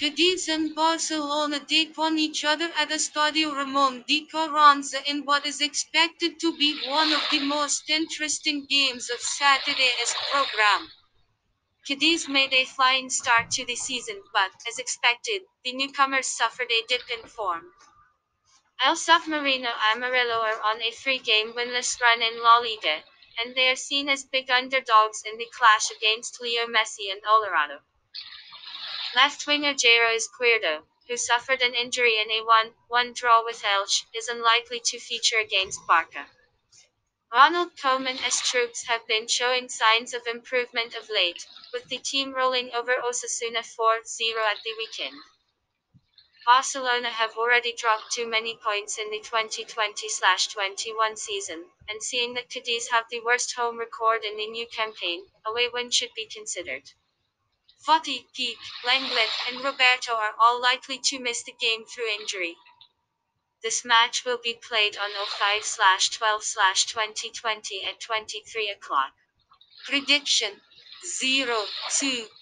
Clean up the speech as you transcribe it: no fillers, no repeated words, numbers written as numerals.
Cadiz and Barcelona take on each other at Estadio Ramon de Carranza in what is expected to be one of the most interesting games of Saturday's program. Cadiz made a flying start to the season, but, as expected, the newcomers suffered a dip in form. El South Marino Amarillo are on a three-game winless run in La Liga, and they are seen as big underdogs in the clash against Leo Messi and Colorado. Left winger Jairo Cuerdo, who suffered an injury in a 1-1 draw with Elche, is unlikely to feature against Barca. Ronald Koeman's troops have been showing signs of improvement of late, with the team rolling over Osasuna 4-0 at the weekend. Barcelona have already dropped too many points in the 2020-21 season, and seeing that Cadiz have the worst home record in the new campaign, a away win should be considered. Fati, Kiech, Lenglet, and Roberto are all likely to miss the game through injury. This match will be played on 05/12/2020 at 23:00. Prediction: 0-2.